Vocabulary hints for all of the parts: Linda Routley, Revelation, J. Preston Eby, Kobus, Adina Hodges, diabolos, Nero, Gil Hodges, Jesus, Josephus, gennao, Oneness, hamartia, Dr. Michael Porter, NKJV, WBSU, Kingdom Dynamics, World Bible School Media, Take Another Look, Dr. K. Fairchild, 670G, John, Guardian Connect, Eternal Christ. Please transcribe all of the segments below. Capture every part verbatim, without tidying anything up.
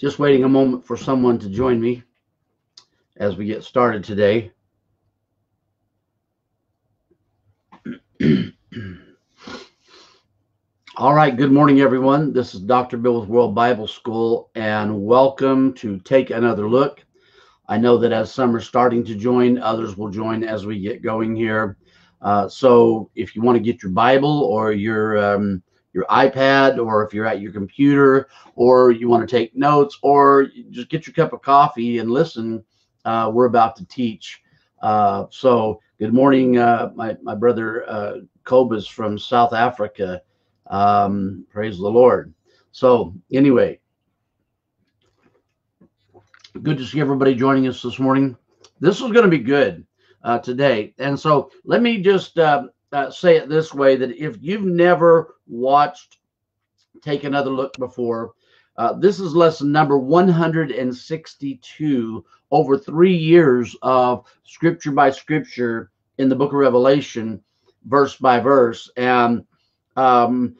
Just waiting a moment for someone to join me as we get started today. All right, good morning, everyone. This is Doctor Bill with World Bible School, and welcome to Take Another Look. I know that as some are starting to join, others will join as we get going here. Uh, so if you want to get your Bible or your um, your iPad, or if you're at your computer, or you want to take notes, or just get your cup of coffee and listen, uh, we're about to teach. Uh, so good morning, uh, my, my brother uh, Kobus from South Africa. Um, praise the Lord. So anyway, good to see everybody joining us this morning. This is going to be good uh, today. And so let me just uh, uh, say it this way, that if you've never watched Take Another Look before, uh, this is lesson number one hundred sixty-two over three years of scripture by scripture in the book of Revelation, verse by verse. And um,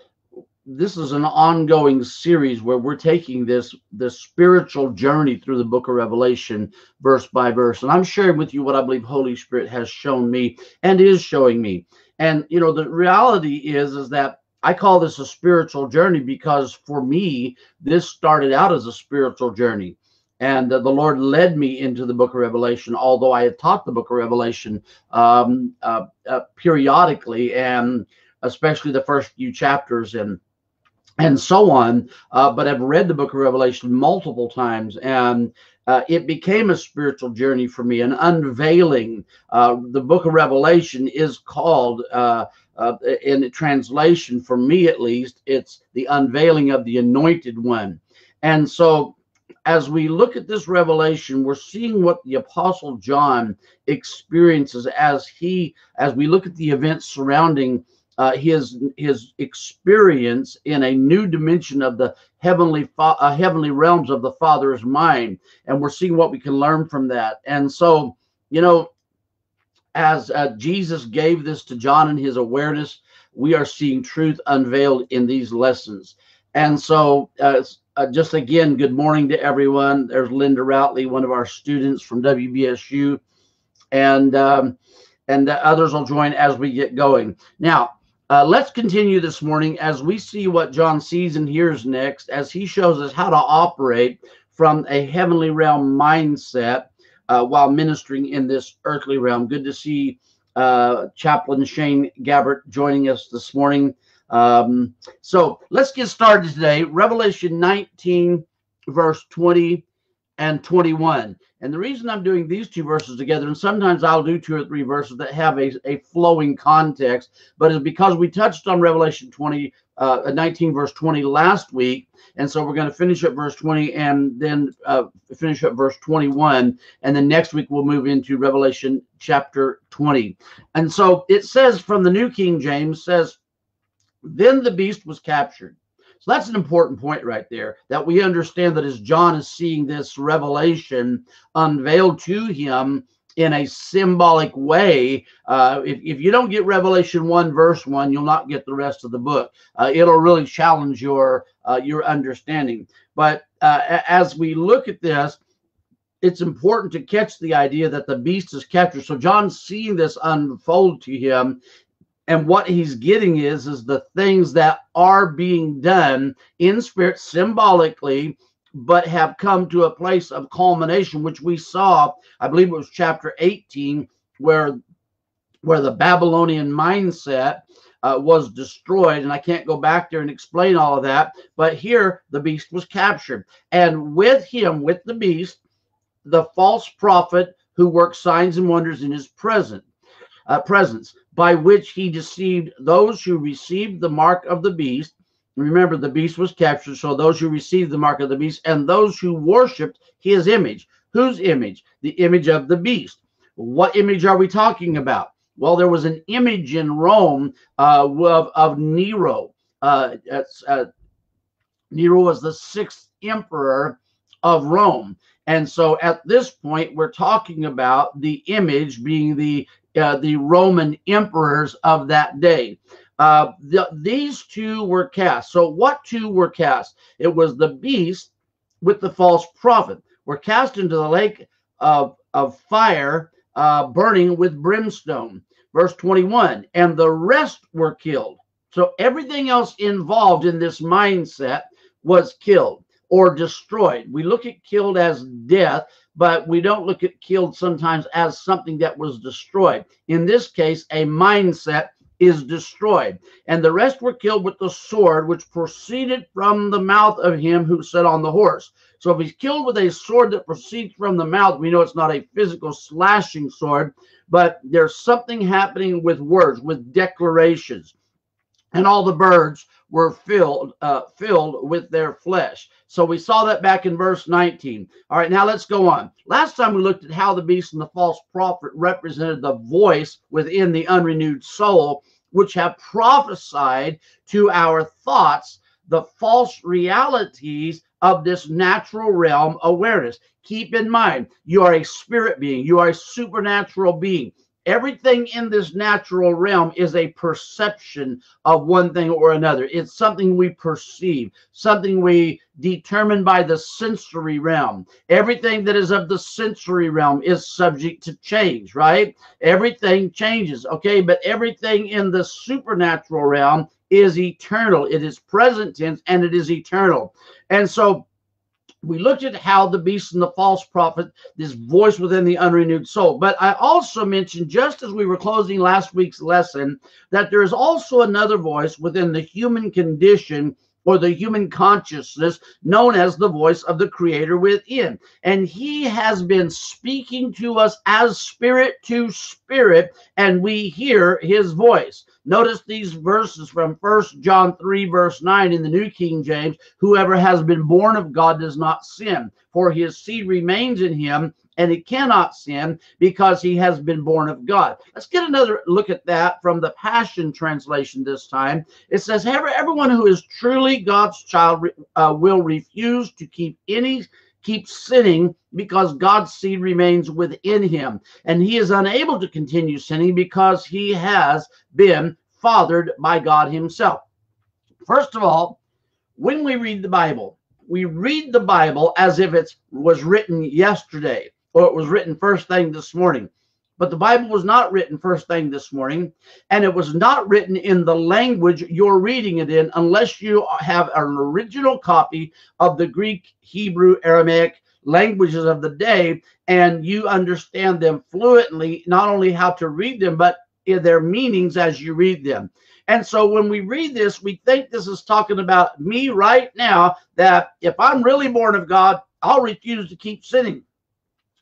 this is an ongoing series where we're taking this, this spiritual journey through the book of Revelation, verse by verse. And I'm sharing with you what I believe Holy Spirit has shown me and is showing me. And, you know, the reality is, is that I call this a spiritual journey because for me, this started out as a spiritual journey. And uh, the Lord led me into the book of Revelation, although I had taught the book of Revelation um, uh, uh, periodically, and especially the first few chapters and and so on. Uh, but I've read the book of Revelation multiple times, and uh, it became a spiritual journey for me, an unveiling. Uh, the book of Revelation is called, uh, uh, in translation, for me at least, it's the unveiling of the anointed one. And so as we look at this revelation, we're seeing what the Apostle John experiences as he, as we look at the events surrounding Uh, his his experience in a new dimension of the heavenly uh, heavenly realms of the Father's mind, and we're seeing what we can learn from that. And so, you know, as uh, Jesus gave this to John in his awareness, we are seeing truth unveiled in these lessons. And so, uh, uh, just again, good morning to everyone. There's Linda Routley, one of our students from W B S U, and um, and uh, others will join as we get going now. Uh, let's continue this morning as we see what John sees and hears next, as he shows us how to operate from a heavenly realm mindset uh, while ministering in this earthly realm. Good to see uh, Chaplain Shane Gabbard joining us this morning. Um, so let's get started today. Revelation nineteen, verse twenty and twenty-one. And the reason I'm doing these two verses together, and sometimes I'll do two or three verses that have a, a flowing context, but it's because we touched on Revelation twenty, uh, nineteen, verse twenty last week. And so we're going to finish up verse twenty and then uh, finish up verse twenty-one. And then next week we'll move into Revelation chapter twenty. And so it says, from the New King James, says, "Then the beast was captured." So that's an important point right there, that we understand that as John is seeing this revelation unveiled to him in a symbolic way, uh, if, if you don't get Revelation one, verse one, you'll not get the rest of the book. Uh, it'll really challenge your, uh, your understanding. But uh, as we look at this, it's important to catch the idea that the beast is captured. So John's seeing this unfold to him. And what he's getting is, is the things that are being done in spirit symbolically, but have come to a place of culmination, which we saw, I believe it was chapter eighteen, where, where the Babylonian mindset uh, was destroyed. And I can't go back there and explain all of that. But here, the beast was captured. And with him, with the beast, the false prophet who worked signs and wonders in his presence. Uh, presence, by which he deceived those who received the mark of the beast. Remember, the beast was captured, so those who received the mark of the beast and those who worshipped his image. Whose image? The image of the beast. What image are we talking about? Well, there was an image in Rome uh, of, of Nero. Uh, uh, Nero was the sixth emperor of Rome. And so at this point, we're talking about the image being the Uh, the Roman emperors of that day. Uh, the, these two were cast. So what two were cast? It was the beast with the false prophet, were cast into the lake of, of fire, uh, burning with brimstone. Verse twenty-one, and the rest were killed. So everything else involved in this mindset was killed or destroyed. We look at killed as death, but we don't look at killed sometimes as something that was destroyed. In this case, a mindset is destroyed. And the rest were killed with the sword, which proceeded from the mouth of him who sat on the horse. So if he's killed with a sword that proceeds from the mouth, we know it's not a physical slashing sword, but there's something happening with words, with declarations. And all the birds were filled uh, filled with their flesh. So we saw that back in verse nineteen. All right, now let's go on. Last time we looked at how the beast and the false prophet represented the voice within the unrenewed soul, which have prophesied to our thoughts the false realities of this natural realm awareness. Keep in mind, you are a spirit being. You are a supernatural being. Everything in this natural realm is a perception of one thing or another. It's something we perceive, something we determine by the sensory realm. Everything that is of the sensory realm is subject to change, right? Everything changes, okay? But everything in the supernatural realm is eternal. It is present tense and it is eternal. And so we looked at how the beast and the false prophet, this voice within the unrenewed soul. But I also mentioned, just as we were closing last week's lesson, that there is also another voice within the human condition or the human consciousness known as the voice of the Creator within. And he has been speaking to us as spirit to spirit, and we hear his voice. Notice these verses from First John three, verse nine in the New King James. Whoever has been born of God does not sin, for his seed remains in him, and he cannot sin because he has been born of God. Let's get another look at that from the Passion Translation this time. It says, everyone who is truly God's child uh, will refuse to keep any keep sinning because God's seed remains within him, and he is unable to continue sinning because he has been fathered by God himself. First of all, when we read the Bible, we read the Bible as if it was written yesterday or it was written first thing this morning. But the Bible was not written first thing this morning, and it was not written in the language you're reading it in unless you have an original copy of the Greek, Hebrew, Aramaic languages of the day, and you understand them fluently, not only how to read them, but their meanings as you read them. And so when we read this, we think this is talking about me right now, that if I'm really born of God, I'll refuse to keep sinning.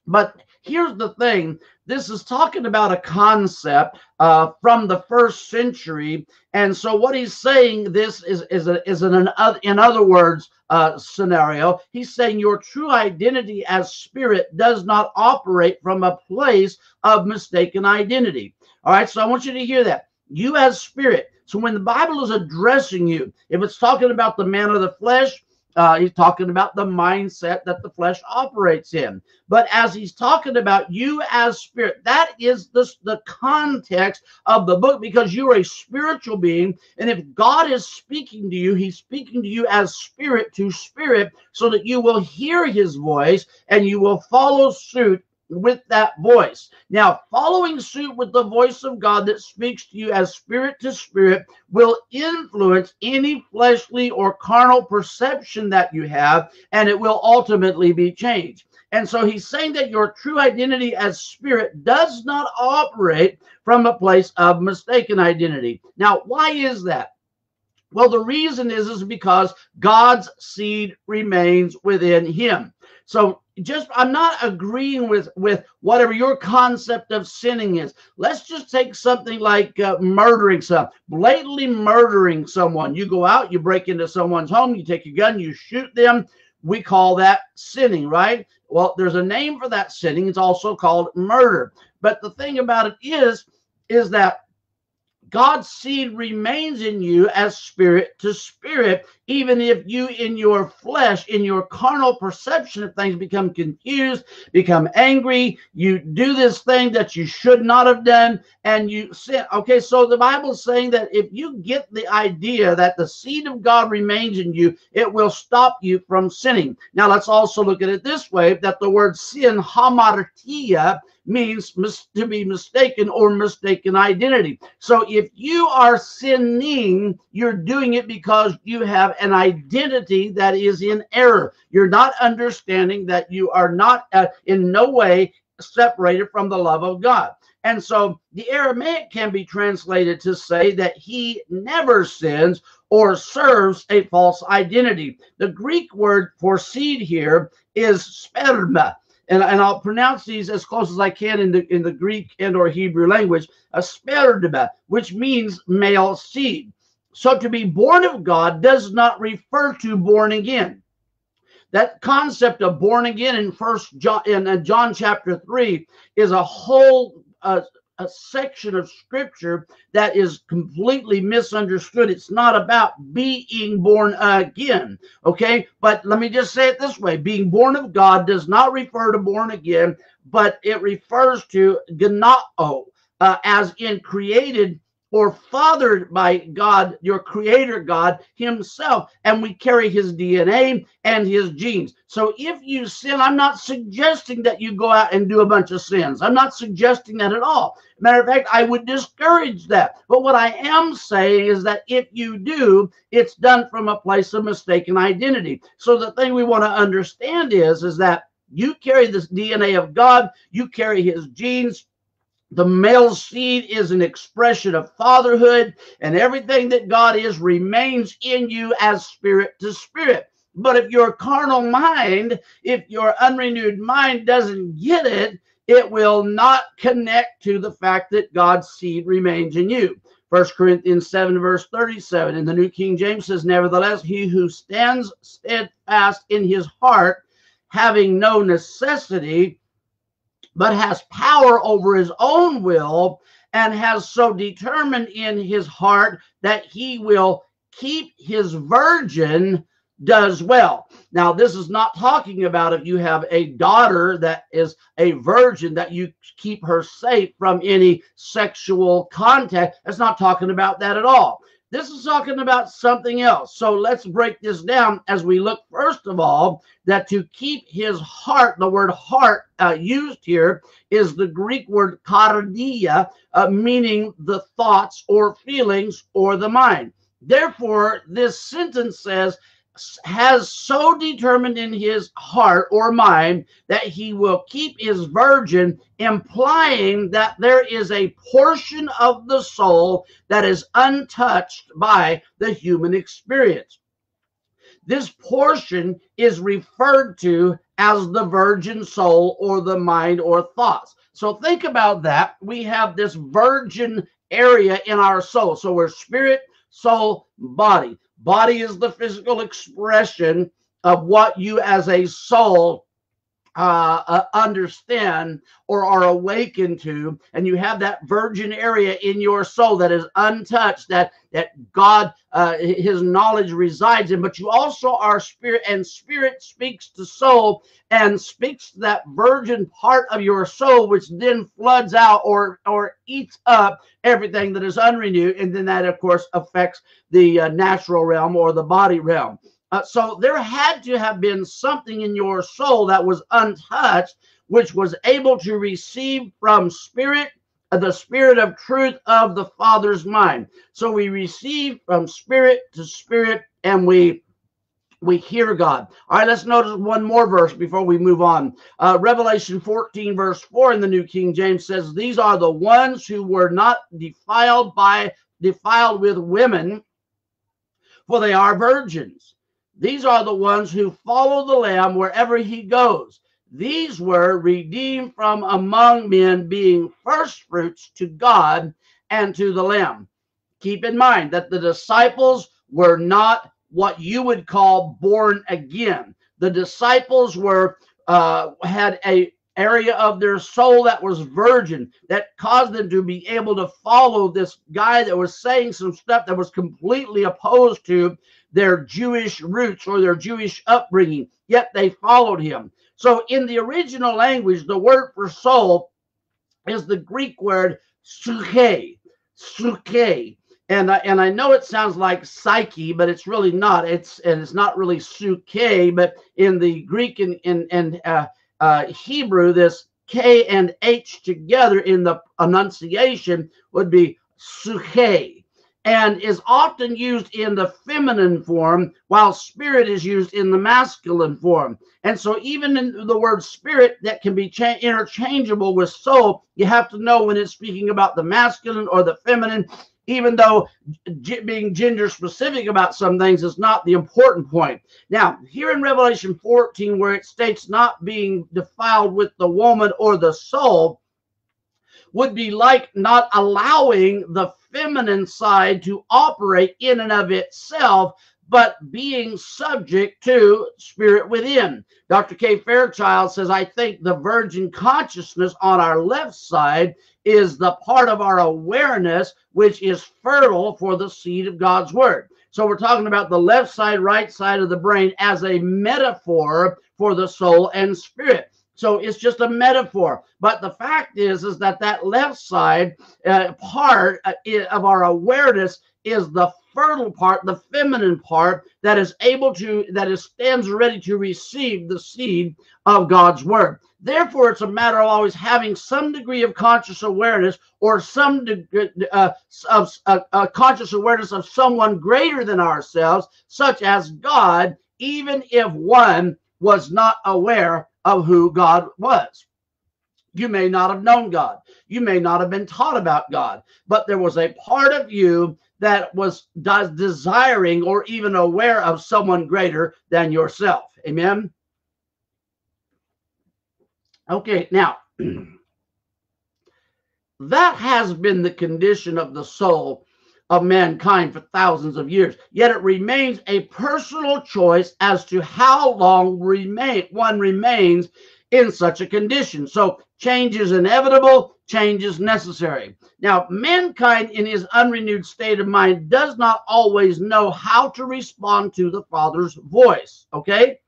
But here's the thing. This is talking about a concept uh, from the first century. And so what he's saying, this is, is, a, is an, an, in other words, uh, scenario. He's saying your true identity as spirit does not operate from a place of mistaken identity. All right, so I want you to hear that. You as spirit. So when the Bible is addressing you, if it's talking about the man of the flesh, Uh, he's talking about the mindset that the flesh operates in. But as he's talking about you as spirit, that is the, the context of the book, because you're a spiritual being. And if God is speaking to you, he's speaking to you as spirit to spirit, so that you will hear his voice and you will follow suit with that voice. Now, following suit with the voice of God that speaks to you as spirit to spirit will influence any fleshly or carnal perception that you have, and it will ultimately be changed. And so he's saying that your true identity as spirit does not operate from a place of mistaken identity. Now, why is that? Well, the reason is, is because God's seed remains within him. So just, I'm not agreeing with, with whatever your concept of sinning is. Let's just take something like uh, murdering someone, blatantly murdering someone. You go out, you break into someone's home, you take a gun, you shoot them. We call that sinning, right? Well, there's a name for that sinning. It's also called murder. But the thing about it is, is that God's seed remains in you as spirit to spirit, even if you in your flesh, in your carnal perception of things, become confused, become angry, you do this thing that you should not have done, and you sin. Okay, so the Bible is saying that if you get the idea that the seed of God remains in you, it will stop you from sinning. Now, let's also look at it this way, that the word sin, hamartia, means mis- to be mistaken or mistaken identity. So if you are sinning, you're doing it because you have an identity that is in error. You're not understanding that you are not uh, in no way separated from the love of God. And so the Aramaic can be translated to say that he never sins or serves a false identity. The Greek word for seed here is sperma. And, and I'll pronounce these as close as I can in the in the Greek and or Hebrew language, sperma, which means male seed. So to be born of God does not refer to born again. That concept of born again in First John, in John chapter three, is a whole uh, a section of scripture that is completely misunderstood. It's not about being born again, okay? But let me just say it this way. Being born of God does not refer to born again, but it refers to gennao, uh, as in created or fathered by God, your creator God himself, and we carry his D N A and his genes. So if you sin, I'm not suggesting that you go out and do a bunch of sins. I'm not suggesting that at all. Matter of fact, I would discourage that. But what I am saying is that if you do, it's done from a place of mistaken identity. So the thing we want to understand is, is that you carry this D N A of God, you carry his genes. The male seed is an expression of fatherhood, and everything that God is remains in you as spirit to spirit. But if your carnal mind, if your unrenewed mind doesn't get it, it will not connect to the fact that God's seed remains in you. First Corinthians seven, verse thirty-seven, in the New King James says, nevertheless, he who stands steadfast in his heart, having no necessity, but has power over his own will, and has so determined in his heart that he will keep his virgin, does well. Now, this is not talking about if you have a daughter that is a virgin, that you keep her safe from any sexual contact. That's not talking about that at all. This is talking about something else. So let's break this down as we look, first of all, that to keep his heart, the word heart uh, used here is the Greek word kardia, uh, meaning the thoughts or feelings or the mind. Therefore, this sentence says, has so determined in his heart or mind that he will keep his virgin, implying that there is a portion of the soul that is untouched by the human experience. This portion is referred to as the virgin soul or the mind or thoughts. So think about that. We have this virgin area in our soul. So we're spirit, soul, body. Body is the physical expression of what you as a soul uh, uh, understand or are awakened to. And you have that virgin area in your soul that is untouched, that, that God, uh, his knowledge resides in. But you also are spirit, and spirit speaks to soul and speaks to that virgin part of your soul, which then floods out or, or eats up everything that is unrenewed. And then that, of course, affects the uh, natural realm or the body realm. Uh, so there had to have been something in your soul that was untouched, which was able to receive from spirit, uh, the spirit of truth of the Father's mind. So we receive from spirit to spirit, and we we hear God. All right, let's notice one more verse before we move on. Uh, Revelation fourteen, verse four in the New King James says, these are the ones who were not defiled by defiled with women, for they are virgins. These are the ones who follow the Lamb wherever he goes. These were redeemed from among men, being firstfruits to God and to the Lamb. Keep in mind that the disciples were not what you would call born again. The disciples were uh, had a area of their soul that was virgin, that caused them to be able to follow this guy that was saying some stuff that was completely opposed to their Jewish roots or their Jewish upbringing, yet they followed him. So in the original language, the word for soul is the Greek word psyche, psyche. And I, and I know it sounds like psyche, but it's really not. It's and it's not really psyche, but in the Greek and and, and uh, uh, Hebrew, this K and H together in the enunciation would be psyche, and is often used in the feminine form, while spirit is used in the masculine form. And so even in the word spirit that can be interchangeable with soul, you have to know when it's speaking about the masculine or the feminine. Even though being gender specific about some things is not the important point. Now, here in Revelation fourteen, where it states not being defiled with the woman or the soul, would be like not allowing the feminine side to operate in and of itself, but being subject to spirit within. Doctor K. Fairchild says, I think the virgin consciousness on our left side is the part of our awareness which is fertile for the seed of God's word. So we're talking about the left side, right side of the brain as a metaphor for the soul and spirit. So it's just a metaphor. But the fact is, is that that left side uh, part uh, of our awareness is the fertile part, the feminine part that is able to, that is stands ready to receive the seed of God's word. Therefore, it's a matter of always having some degree of conscious awareness or some degree uh, of uh, uh, conscious awareness of someone greater than ourselves, such as God, even if one was not aware of who God was. You may not have known God. You may not have been taught about God, but there was a part of you that was desiring or even aware of someone greater than yourself. Amen? Okay, now, that has been the condition of the soul of mankind for thousands of years, yet it remains a personal choice as to how long remain, one remains in such a condition. So change is inevitable, change is necessary. Now, mankind in his unrenewed state of mind does not always know how to respond to the Father's voice, okay?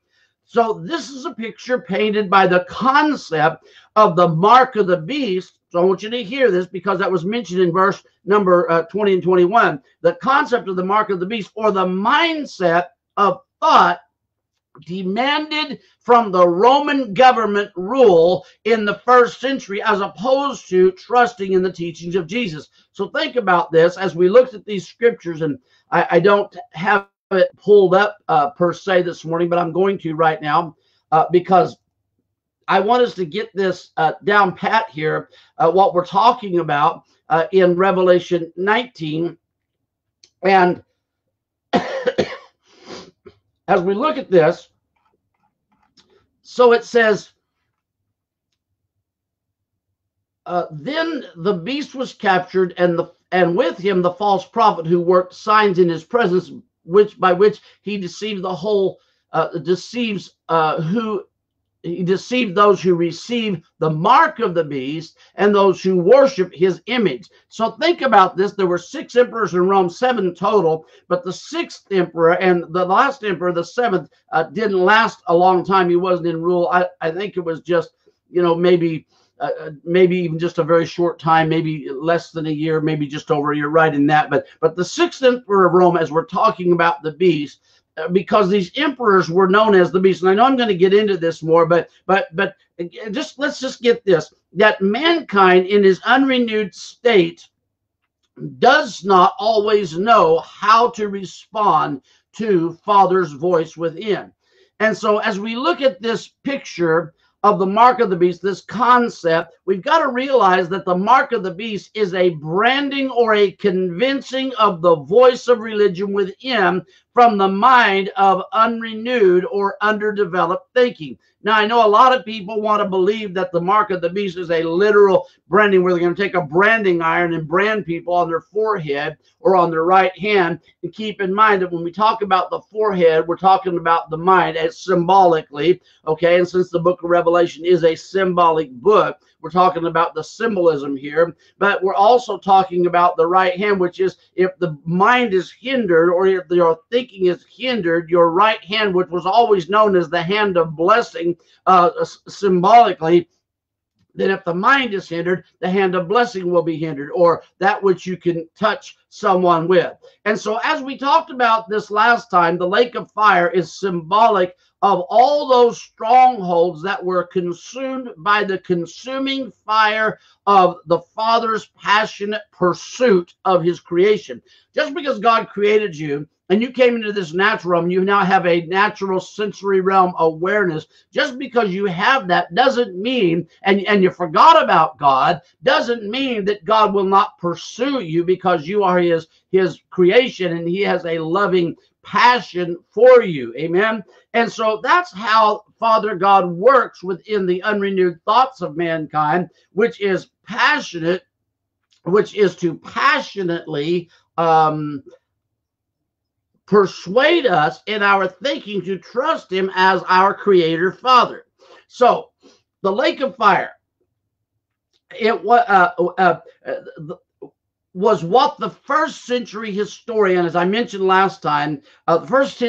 So this is a picture painted by the concept of the mark of the beast. So I want you to hear this because that was mentioned in verse number uh, twenty and twenty-one. The concept of the mark of the beast, or the mindset of thought demanded from the Roman government rule in the first century, as opposed to trusting in the teachings of Jesus. So think about this as we looked at these scriptures, and I, I don't have it pulled up uh, per se this morning, but I'm going to right now uh, because I want us to get this uh, down pat here, uh, what we're talking about uh, in Revelation nineteen. And as we look at this, so it says, uh, then the beast was captured, and the and with him the false prophet who worked signs in his presence, which by which he deceived the whole, uh, deceives uh, who he deceived those who receive the mark of the beast and those who worship his image. So think about this. There were six emperors in Rome, seven total, but the sixth emperor and the last emperor, the seventh, uh, didn't last a long time. He wasn't in rule. I, I think it was just, you know, maybe uh, maybe even just a very short time, maybe less than a year, maybe just over a year, right in that. But, but the sixth emperor of Rome, as we're talking about the beast, because these emperors were known as the beast. And I know I'm going to get into this more, but but but just let's just get this, that mankind in his unrenewed state does not always know how to respond to Father's voice within. And so as we look at this picture of the mark of the beast, this concept, we've got to realize that the mark of the beast is a branding or a convincing of the voice of religion within from the mind of unrenewed or underdeveloped thinking. Now, I know a lot of people want to believe that the mark of the beast is a literal branding where they're going to take a branding iron and brand people on their forehead or on their right hand. And keep in mind that when we talk about the forehead, we're talking about the mind as symbolically, okay? And since the book of Revelation is a symbolic book, we're talking about the symbolism here, but we're also talking about the right hand, which is if the mind is hindered or if your thinking is hindered, your right hand, which was always known as the hand of blessing, uh, symbolically, that if the mind is hindered, the hand of blessing will be hindered, or that which you can touch someone with. And so as we talked about this last time, the lake of fire is symbolic of all those strongholds that were consumed by the consuming fire of the Father's passionate pursuit of his creation. Just because God created you and you came into this natural realm, you now have a natural sensory realm awareness. Just because you have that doesn't mean, and, and you forgot about God, doesn't mean that God will not pursue you, because you are his, his creation and he has a loving passion for you. Amen. And so that's how Father God works within the unrenewed thoughts of mankind, which is passionate, which is to passionately um, persuade us in our thinking to trust him as our creator Father. So the lake of fire, it was uh, uh, uh, the, was what the first century historian, as I mentioned last time, uh, the first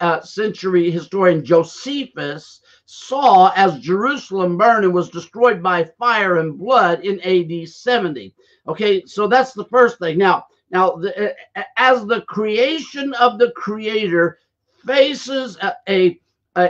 uh, century historian Josephus saw as Jerusalem burned and was destroyed by fire and blood in A D seventy. Okay, so that's the first thing. Now, now the, uh, as the creation of the Creator faces a, a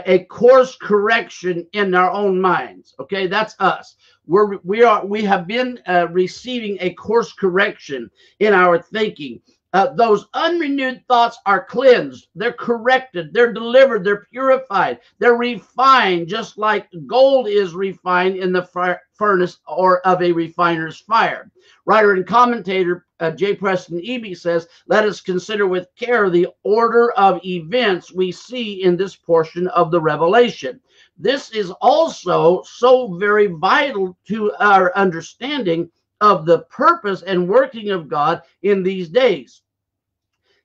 a course correction in our own minds. Okay, that's us. We're, we are we have been uh, receiving a course correction in our thinking. Uh, those unrenewed thoughts are cleansed. They're corrected. They're delivered. They're purified. They're refined, just like gold is refined in the fire, furnace or of a refiner's fire. Writer and commentator uh, J. Preston Eby says, "Let us consider with care the order of events we see in this portion of the Revelation. This is also so very vital to our understanding of the purpose and working of God in these days.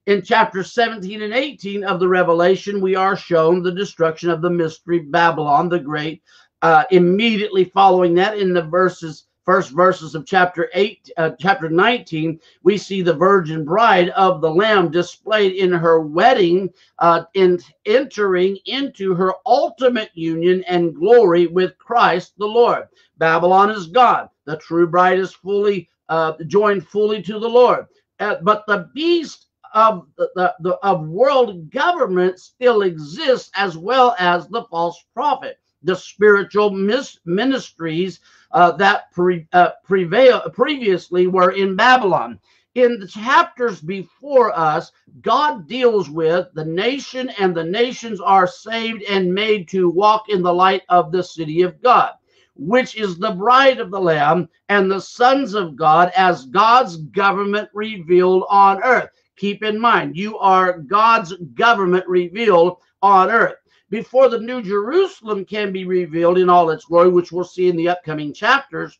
In chapters seventeen and eighteen of the Revelation, we are shown the destruction of the mystery Babylon the Great. Uh, immediately following that, in the verses, first verses of chapter eight, uh, chapter nineteen, we see the virgin bride of the Lamb displayed in her wedding uh, and entering into her ultimate union and glory with Christ the Lord. Babylon is gone. The true bride is fully uh, joined fully to the Lord. Uh, but the beast of the, the of world government still exists, as well as the false prophet. The spiritual mis ministries uh, that pre uh, prevail previously were in Babylon. In the chapters before us, God deals with the nation, and the nations are saved and made to walk in the light of the city of God, which is the bride of the Lamb, and the sons of God as God's government revealed on earth." Keep in mind, you are God's government revealed on earth. Before the New Jerusalem can be revealed in all its glory, which we'll see in the upcoming chapters,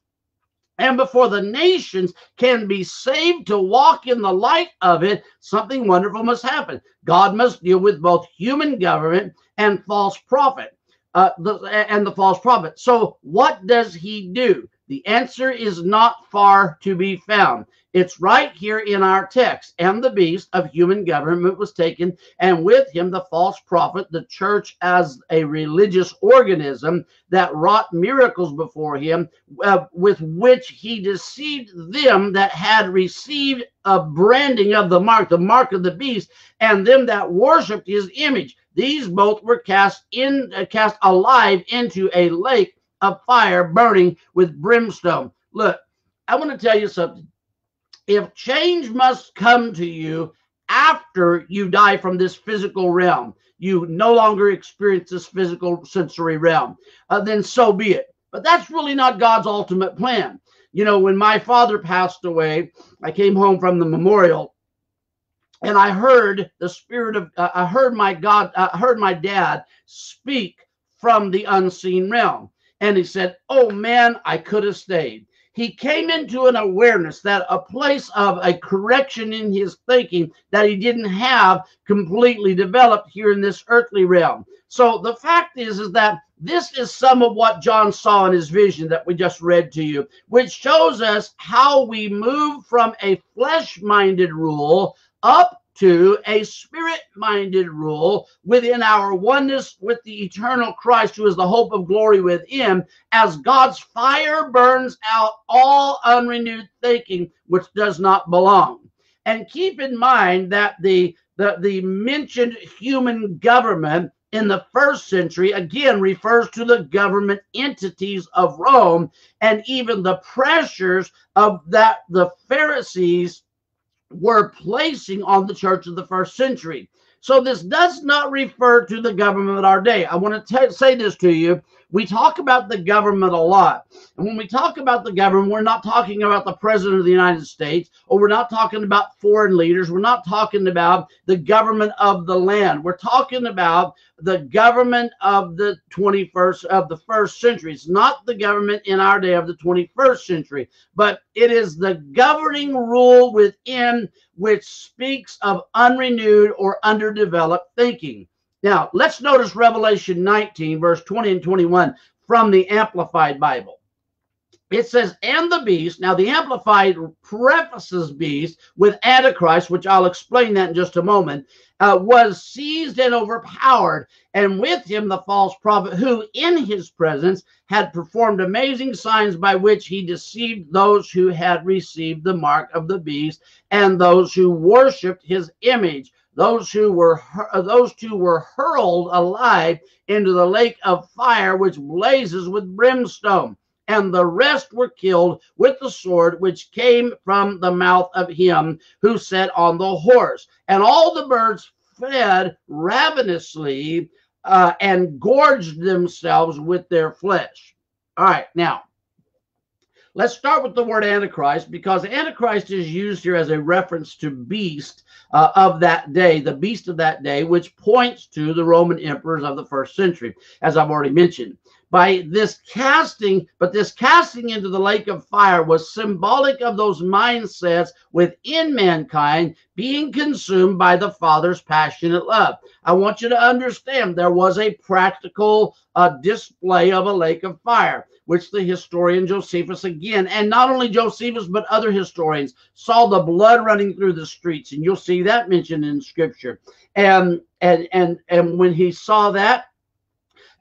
and before the nations can be saved to walk in the light of it, something wonderful must happen. God must deal with both human government and false prophet. Uh, the, and the false prophet. So what does he do? The answer is not far to be found. It's right here in our text. "And the beast of human government was taken, and with him the false prophet, the church as a religious organism that wrought miracles before him, uh, with which he deceived them that had received a branding of the mark," the mark of the beast, "and them that worshipped his image. These both were cast in, uh, cast alive into a lake of fire burning with brimstone." Look, I want to tell you something. If change must come to you after you die from this physical realm, you no longer experience this physical sensory realm, uh, then so be it. But that's really not God's ultimate plan. You know, when my father passed away, I came home from the memorial, and I heard the spirit of, uh, I heard my God, I heard my dad speak from the unseen realm. And he said, oh man, I could have stayed. He came into an awareness, that a place of a correction in his thinking that he didn't have completely developed here in this earthly realm. So the fact is, is that this is some of what John saw in his vision that we just read to you, which shows us how we move from a flesh-minded rule up to a spirit-minded rule within our oneness with the eternal Christ, who is the hope of glory within, as God's fire burns out all unrenewed thinking which does not belong. And keep in mind that the, the, the mentioned human government in the first century, again, refers to the government entities of Rome, and even the pressures of that the Pharisees were placing on the church of the first century. So this does not refer to the government of our day. I want to say this to you. We talk about the government a lot. And when we talk about the government, we're not talking about the president of the United States, or we're not talking about foreign leaders. We're not talking about the government of the land. We're talking about the government of the twenty-first, of the first century. It's not the government in our day of the twenty-first century, but it is the governing rule within, which speaks of unrenewed or underdeveloped thinking. Now, let's notice Revelation nineteen, verse twenty and twenty-one from the Amplified Bible. It says, and the beast. Now, the Amplified prefaces beast with Antichrist, which I'll explain that in just a moment, uh, was seized and overpowered, and with him the false prophet, who in his presence had performed amazing signs by which he deceived those who had received the mark of the beast and those who worshipped his image. Those who were, those two were hurled alive into the lake of fire, which blazes with brimstone. And the rest were killed with the sword, which came from the mouth of him who sat on the horse. And all the birds fed ravenously uh, and gorged themselves with their flesh. All right, now, let's start with the word Antichrist, because Antichrist is used here as a reference to beast uh, of that day, the beast of that day, which points to the Roman emperors of the first century, as I've already mentioned. By this casting, but this casting into the lake of fire was symbolic of those mindsets within mankind being consumed by the Father's passionate love. I want you to understand there was a practical uh, display of a lake of fire, which the historian Josephus, again, and not only Josephus, but other historians, saw the blood running through the streets. And you'll see that mentioned in Scripture. And, and, and, and when he saw that,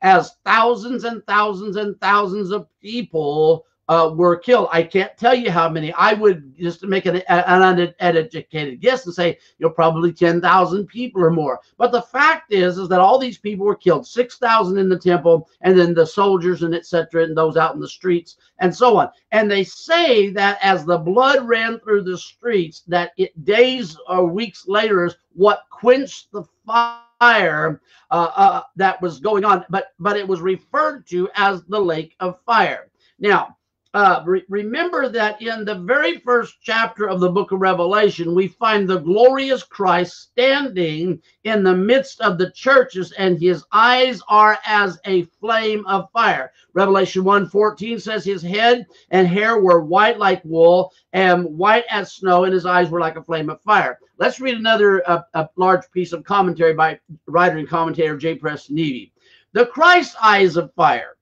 as thousands and thousands and thousands of people uh, were killed. I can't tell you how many. I would just make an, an uneducated guess and say, you know, probably ten thousand people or more. But the fact is, is that all these people were killed, six thousand in the temple, and then the soldiers and et cetera, and those out in the streets and so on. And they say that as the blood ran through the streets, that it days or weeks later is what quenched the fire. Fire uh, uh, that was going on, but but it was referred to as the lake of fire. Now, uh, re remember that in the very first chapter of the book of Revelation, we find the glorious Christ standing in the midst of the churches, and his eyes are as a flame of fire. Revelation one fourteen says his head and hair were white like wool and white as snow, and his eyes were like a flame of fire. Let's read another uh, a large piece of commentary by writer and commentator J. Preston Eby. The Christ's eyes of fire,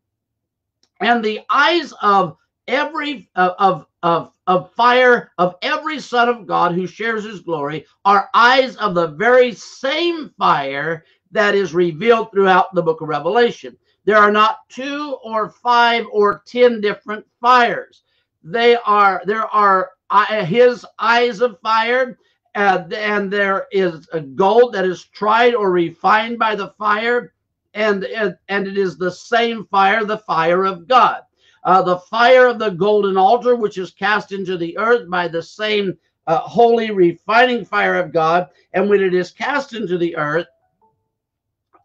and the eyes of every uh, of of of fire of every son of God who shares his glory, are eyes of the very same fire that is revealed throughout the book of Revelation. There are not two or five or ten different fires. They are there are uh, his eyes of fire. Uh, and there is a gold that is tried or refined by the fire, and, and, and it is the same fire, the fire of God. Uh, the fire of the golden altar, which is cast into the earth by the same uh, holy refining fire of God. And when it is cast into the earth,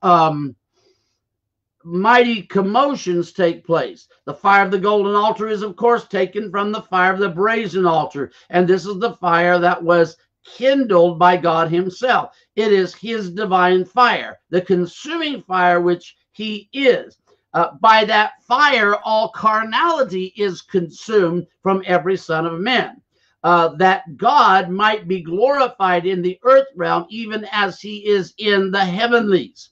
um, mighty commotions take place. The fire of the golden altar is, of course, taken from the fire of the brazen altar. And this is the fire that was kindled by God himself. It is his divine fire, the consuming fire which he is. Uh, by that fire, all carnality is consumed from every son of man, uh, that God might be glorified in the earth realm, even as he is in the heavenlies.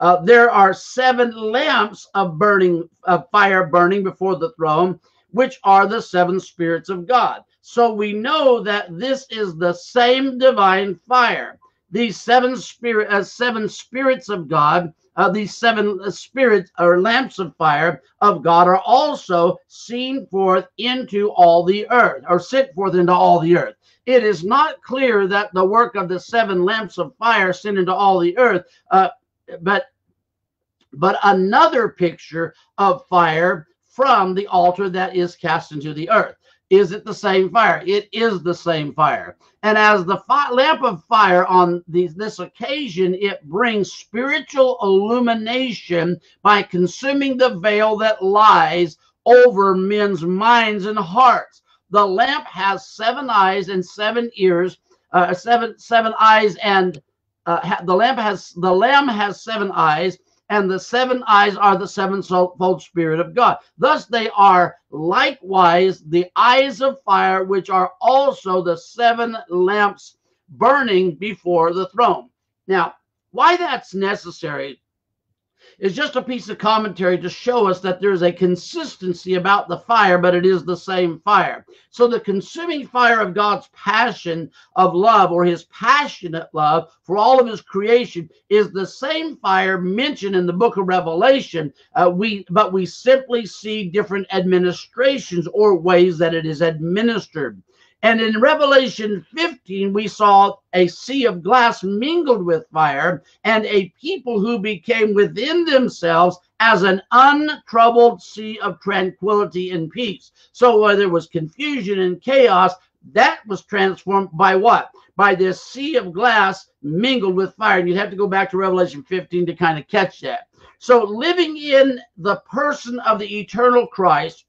Uh, there are seven lamps of burning, of fire burning before the throne, which are the seven spirits of God. So we know that this is the same divine fire. These seven spirit, uh, seven spirits of God, uh, these seven spirits or lamps of fire of God are also seen forth into all the earth, or sent forth into all the earth. It is not clear that the work of the seven lamps of fire sent into all the earth, uh, but but another picture of fire from the altar that is cast into the earth. Is it the same fire? It is the same fire. And as the lamp of fire on these, this occasion, it brings spiritual illumination by consuming the veil that lies over men's minds and hearts. The lamp has seven eyes and seven ears, uh, seven seven eyes, and uh, ha the lamp has the lamb has seven eyes. And the seven eyes are the sevenfold Spirit of God. Thus they are likewise the eyes of fire, which are also the seven lamps burning before the throne. Now, why that's necessary is just a piece of commentary to show us that there's a consistency about the fire, but it is the same fire. So the consuming fire of God's passion of love, or his passionate love for all of his creation, is the same fire mentioned in the book of Revelation. Uh, we, but we simply see different administrations or ways that it is administered. And in Revelation fifteen, we saw a sea of glass mingled with fire, and a people who became within themselves as an untroubled sea of tranquility and peace. So where there was confusion and chaos, that was transformed by what? By this sea of glass mingled with fire. And you'd have to go back to Revelation fifteen to kind of catch that. So living in the person of the eternal Christ,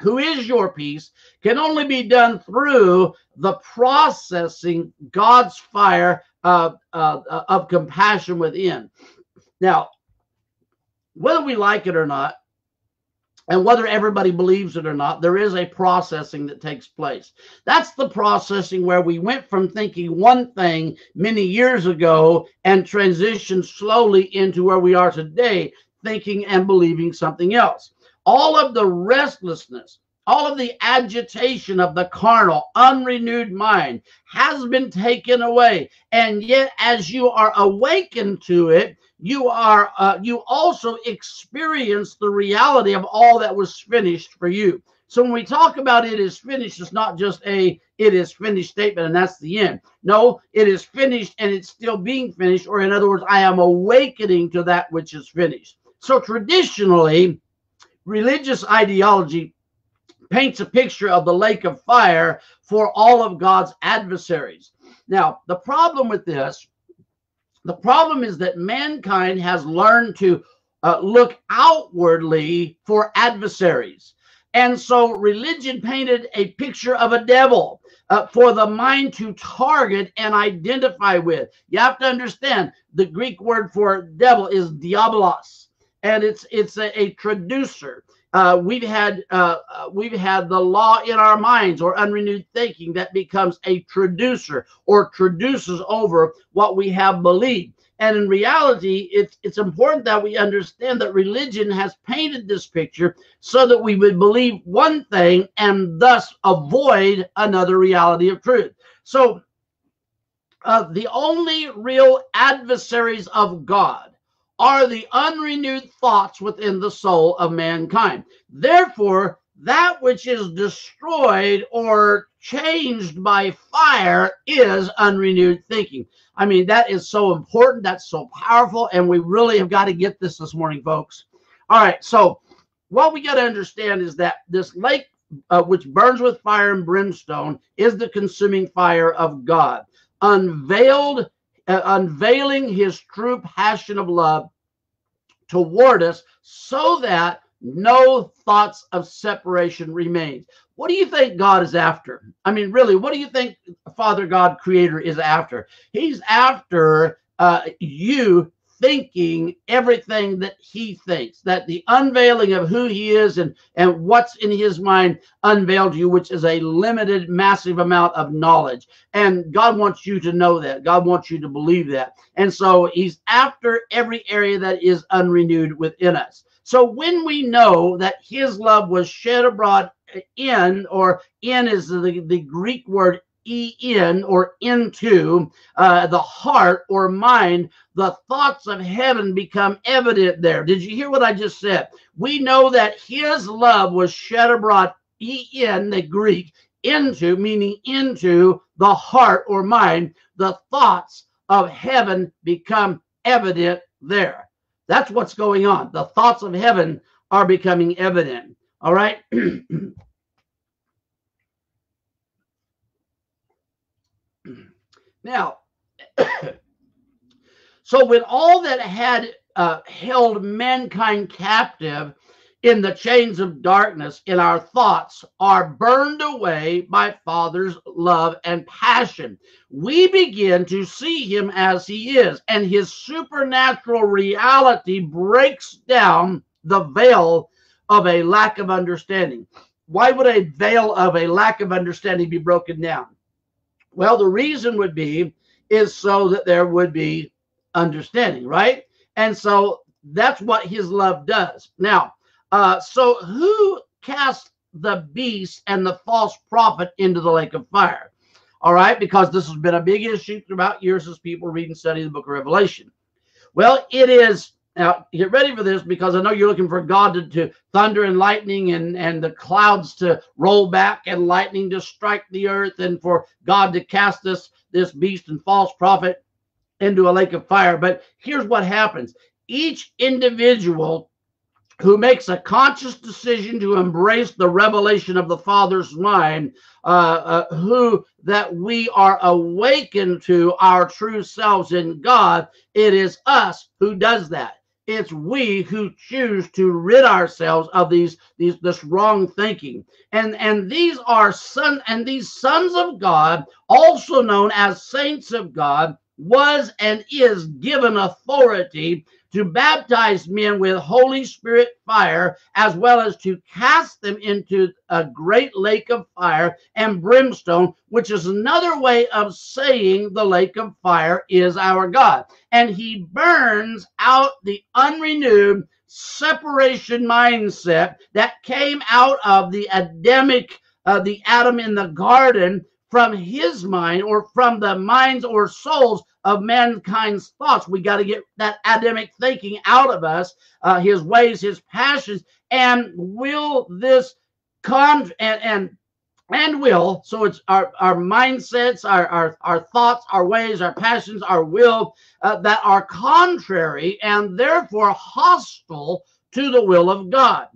who is your peace, can only be done through the processing God's fire of, of, of compassion within. Now, whether we like it or not, and whether everybody believes it or not, there is a processing that takes place. That's the processing where we went from thinking one thing many years ago and transitioned slowly into where we are today, thinking and believing something else. All of the restlessness, all of the agitation of the carnal, unrenewed mind has been taken away. And yet, as you are awakened to it, you are uh, you also experience the reality of all that was finished for you. So when we talk about it is finished, it's not just a it is finished statement and that's the end. No, it is finished and it's still being finished. Or in other words, I am awakening to that which is finished. So traditionally, religious ideology paints a picture of the lake of fire for all of God's adversaries. Now, the problem with this, the problem is that mankind has learned to uh, look outwardly for adversaries. And so religion painted a picture of a devil uh, for the mind to target and identify with. You have to understand the Greek word for devil is diabolos. And it's it's a, a traducer. Uh, we've had uh, we've had the law in our minds, or unrenewed thinking, that becomes a traducer or traduces over what we have believed. And in reality, it's it's important that we understand that religion has painted this picture so that we would believe one thing and thus avoid another reality of truth. So uh, the only real adversaries of God are the unrenewed thoughts within the soul of mankind. Therefore, that which is destroyed or changed by fire is unrenewed thinking. I mean, that is so important. That's so powerful. And we really have got to get this this morning, folks. All right. So what we got to understand is that this lake, uh, which burns with fire and brimstone, is the consuming fire of God, unveiled Uh, unveiling his true passion of love toward us so that no thoughts of separation remains. What do you think God is after? I mean, really, what do you think Father God Creator is after? He's after uh, you thinking everything that he thinks, that the unveiling of who he is and, and what's in his mind unveiled to you, which is a limited, massive amount of knowledge. And God wants you to know that. God wants you to believe that. And so he's after every area that is unrenewed within us. So when we know that his love was shed abroad in, or in is the, the Greek word E N or into uh, the heart or mind, the thoughts of heaven become evident there. Did you hear what I just said? We know that his love was shed abroad, E N, the Greek, into, meaning into the heart or mind, the thoughts of heaven become evident there. That's what's going on. The thoughts of heaven are becoming evident. All right. Now, so when all that had uh, held mankind captive in the chains of darkness in our thoughts are burned away by Father's love and passion, we begin to see him as he is, and his supernatural reality breaks down the veil of a lack of understanding. Why would a veil of a lack of understanding be broken down? Well, the reason would be is so that there would be understanding, right? And so that's what his love does. Now, uh, so who cast the beast and the false prophet into the lake of fire? All right, because this has been a big issue throughout years as people read and study the book of Revelation. Well, it is, now get ready for this, because I know you're looking for God to, to thunder and lightning and, and the clouds to roll back and lightning to strike the earth and for God to cast this, this beast and false prophet into a lake of fire. But here's what happens. Each individual who makes a conscious decision to embrace the revelation of the Father's mind, uh, uh, who that we are awakened to our true selves in God, it is us who does that. It's we who choose to rid ourselves of these, these this wrong thinking. And, and these are son and these sons of God, also known as saints of God, was and is given authority to baptize men with Holy Spirit fire, as well as to cast them into a great lake of fire and brimstone, which is another way of saying the lake of fire is our God. And he burns out the unrenewed separation mindset that came out of the Adamic, uh, the Adam in the garden, from his mind or from the minds or souls of mankind's thoughts. We got to get that Adamic thinking out of us, uh, his ways, his passions, and will this con and and and will. So it's our our mindsets, our our our thoughts, our ways, our passions, our will uh, that are contrary and therefore hostile to the will of God.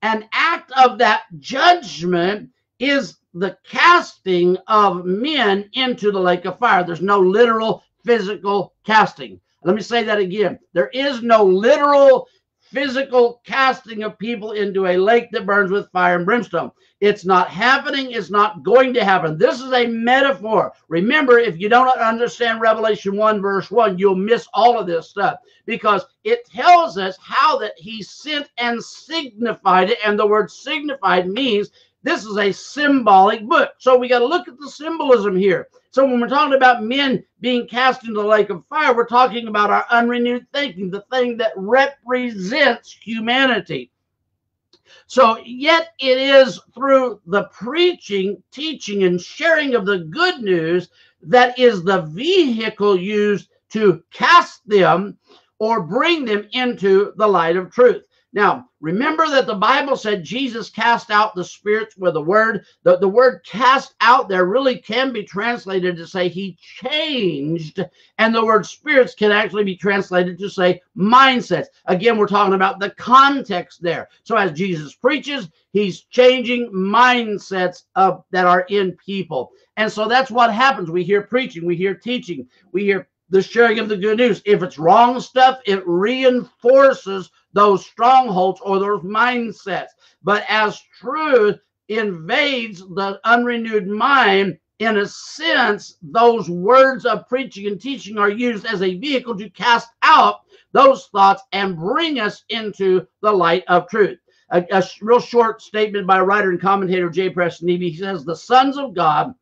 An act of that judgment is the casting of men into the lake of fire. There's no literal physical casting. Let me say that again. There is no literal physical casting of people into a lake that burns with fire and brimstone. It's not happening. It's not going to happen. This is a metaphor. Remember, if you don't understand Revelation one verse one, you'll miss all of this stuff, because it tells us how that he sent and signified it. And the word signified means this is a symbolic book. So we got to look at the symbolism here. So when we're talking about men being cast into the lake of fire, we're talking about our unrenewed thinking, the thing that represents humanity. So yet it is through the preaching, teaching, and sharing of the good news that is the vehicle used to cast them or bring them into the light of truth. Now, remember that the Bible said Jesus cast out the spirits with a word. The, the word cast out there really can be translated to say he changed. And the word spirits can actually be translated to say mindsets. Again, we're talking about the context there. So as Jesus preaches, he's changing mindsets of, that are in people. And so that's what happens. We hear preaching. We hear teaching. We hear the sharing of the good news. If it's wrong stuff, it reinforces those strongholds or those mindsets. But as truth invades the unrenewed mind, in a sense, those words of preaching and teaching are used as a vehicle to cast out those thoughts and bring us into the light of truth. A, a real short statement by writer and commentator J. Preston Eby. He says, the sons of God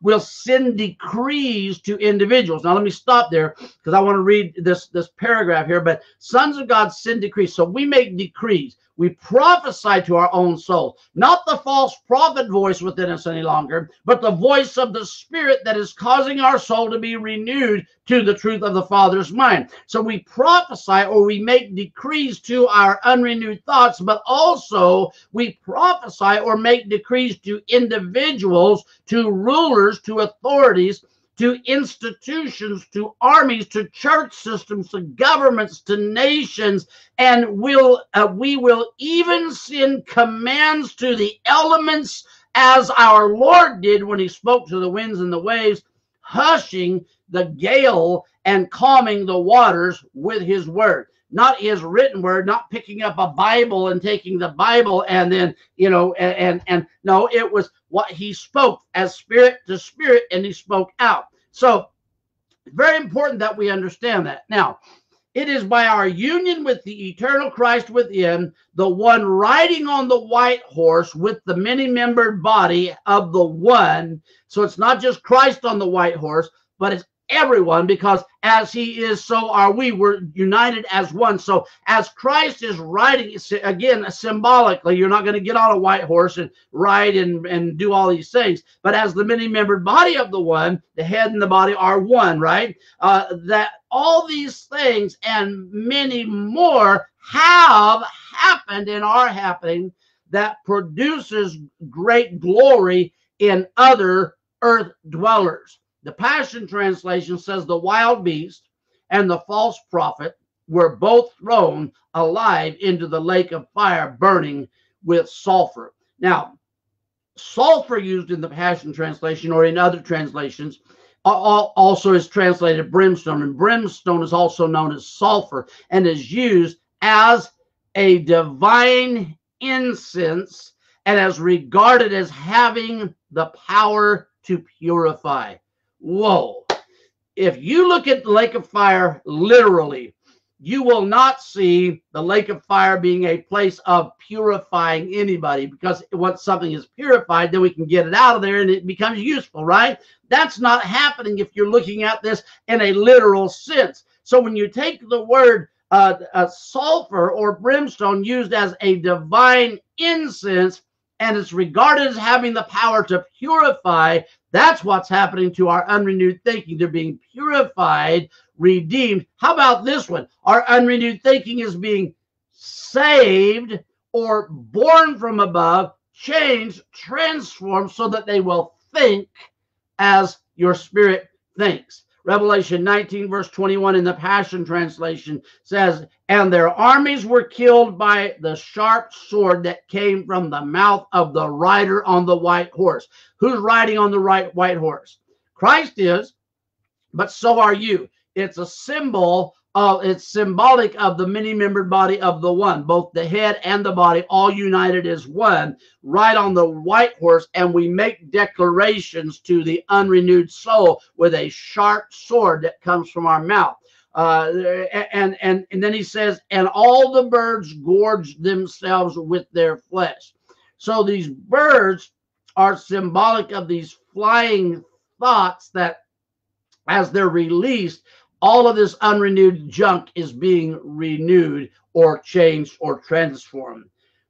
will send decrees to individuals. Now, let me stop there because I want to read this, this paragraph here. But sons of God send decrees. So we make decrees. We prophesy to our own soul, not the false prophet voice within us any longer, but the voice of the Spirit that is causing our soul to be renewed to the truth of the Father's mind. So we prophesy, or we make decrees to our unrenewed thoughts, but also we prophesy or make decrees to individuals, to rulers, to authorities, to institutions, to armies, to church systems, to governments, to nations, and will uh, we will even send commands to the elements as our Lord did when he spoke to the winds and the waves, hushing the gale and calming the waters with his word. Not his written word, not picking up a Bible and taking the Bible and then, you know, and, and, and no, it was what he spoke as spirit to spirit, and he spoke out. So very important that we understand that. Now, it is by our union with the eternal Christ within, the one riding on the white horse with the many-membered body of the one. So it's not just Christ on the white horse, but it's everyone, because as he is, so are we. We're united as one. So as Christ is riding, again, symbolically, you're not going to get on a white horse and ride and, and do all these things. But as the many-membered body of the one, the head and the body are one, right? Uh, that all these things and many more have happened and are happening that produces great glory in other earth dwellers. The Passion Translation says the wild beast and the false prophet were both thrown alive into the lake of fire burning with sulfur. Now, sulfur used in the Passion Translation or in other translations also is translated brimstone, and brimstone is also known as sulfur and is used as a divine incense and is regarded as having the power to purify. Whoa. If you look at the lake of fire literally, you will not see the lake of fire being a place of purifying anybody, because once something is purified, then we can get it out of there and it becomes useful, right? That's not happening if you're looking at this in a literal sense. So when you take the word uh, uh, sulfur or brimstone used as a divine incense, and it's regarded as having the power to purify, that's what's happening to our unrenewed thinking. They're being purified, redeemed. How about this one? Our unrenewed thinking is being saved or born from above, changed, transformed, so that they will think as your spirit thinks. Revelation nineteen, verse twenty-one in the Passion Translation says, and their armies were killed by the sharp sword that came from the mouth of the rider on the white horse. Who's riding on the right white horse? Christ is, but so are you. It's a symbol of, it's symbolic of the many-membered body of the one, both the head and the body, all united as one, right on the white horse, and we make declarations to the unrenewed soul with a sharp sword that comes from our mouth. Uh, and, and, and then he says, and all the birds gorge themselves with their flesh. So these birds are symbolic of these flying thoughts that as they're released, all of this unrenewed junk is being renewed or changed or transformed.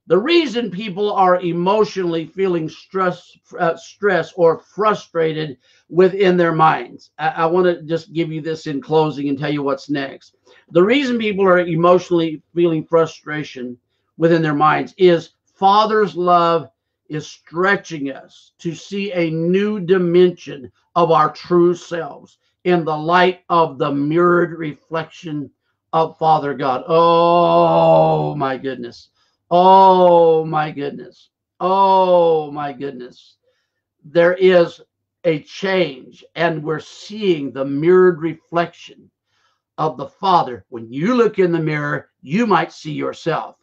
The reason people are emotionally feeling stress, uh, stress or frustrated within their minds. I, I want to just give you this in closing and tell you what's next. The reason people are emotionally feeling frustration within their minds is Father's love is stretching us to see a new dimension of our true selves in the light of the mirrored reflection of Father God. Oh, my goodness. Oh, my goodness. Oh, my goodness. There is a change, and we're seeing the mirrored reflection of the Father. When you look in the mirror, you might see yourself,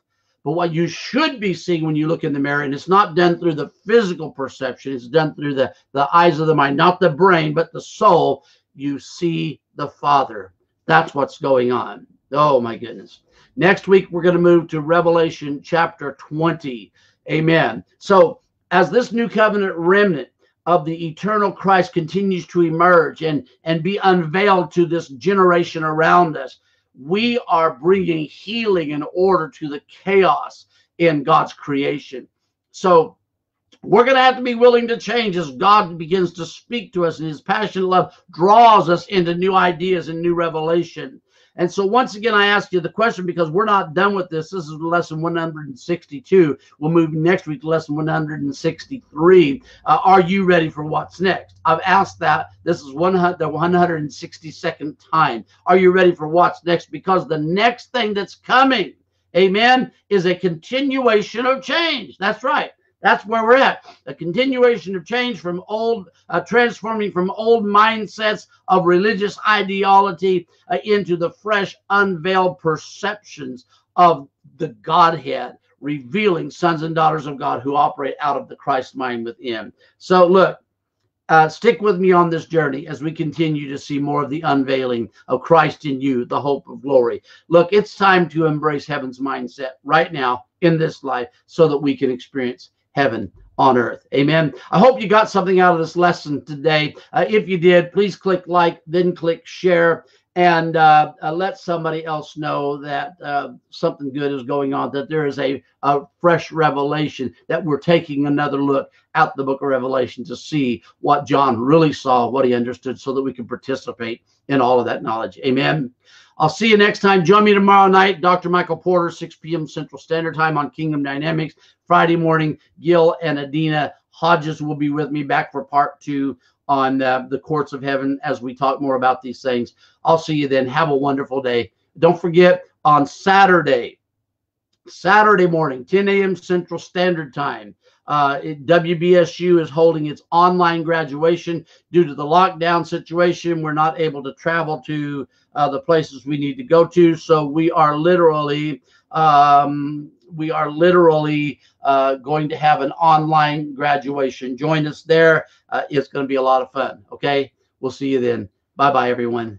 but what you should be seeing when you look in the mirror, and it's not done through the physical perception, it's done through the the eyes of the mind, not the brain but the soul, you see the Father. That's what's going on. Oh, my goodness. Next week, we're going to move to Revelation chapter twenty. Amen. So as this new covenant remnant of the eternal Christ continues to emerge and, and be unveiled to this generation around us, we are bringing healing and order to the chaos in God's creation. So we're going to have to be willing to change as God begins to speak to us, and his passionate love draws us into new ideas and new revelation. And so once again, I ask you the question, because we're not done with this. This is lesson one hundred sixty-two. We'll move next week to lesson one hundred sixty-three. Uh, are you ready for what's next? I've asked that. This is one hundred, the one hundred sixty-second time. Are you ready for what's next? Because the next thing that's coming, amen, is a continuation of change. That's right. That's where we're at. A continuation of change from old, uh, transforming from old mindsets of religious ideology uh, into the fresh, unveiled perceptions of the Godhead, revealing sons and daughters of God who operate out of the Christ mind within. So look, uh, stick with me on this journey as we continue to see more of the unveiling of Christ in you, the hope of glory. Look, it's time to embrace heaven's mindset right now in this life so that we can experience heaven on earth. Amen. I hope you got something out of this lesson today. Uh, if you did, please click like, then click share, and uh, uh, let somebody else know that uh, something good is going on, that there is a, a fresh revelation, that we're taking another look at the book of Revelation to see what John really saw, what he understood, so that we can participate in all of that knowledge. Amen. I'll see you next time. Join me tomorrow night, Doctor Michael Porter, six p m Central Standard Time on Kingdom Dynamics. Friday morning, Gil and Adina Hodges will be with me back for part two on uh, the courts of heaven as we talk more about these things. I'll see you then. Have a wonderful day. Don't forget, on Saturday, Saturday morning, ten a m Central Standard Time, Uh, it, W B S U is holding its online graduation. Due to the lockdown situation, we're not able to travel to uh, the places we need to go to. So we are literally, um, we are literally uh, going to have an online graduation. Join us there. Uh, it's going to be a lot of fun. Okay. We'll see you then. Bye-bye, everyone.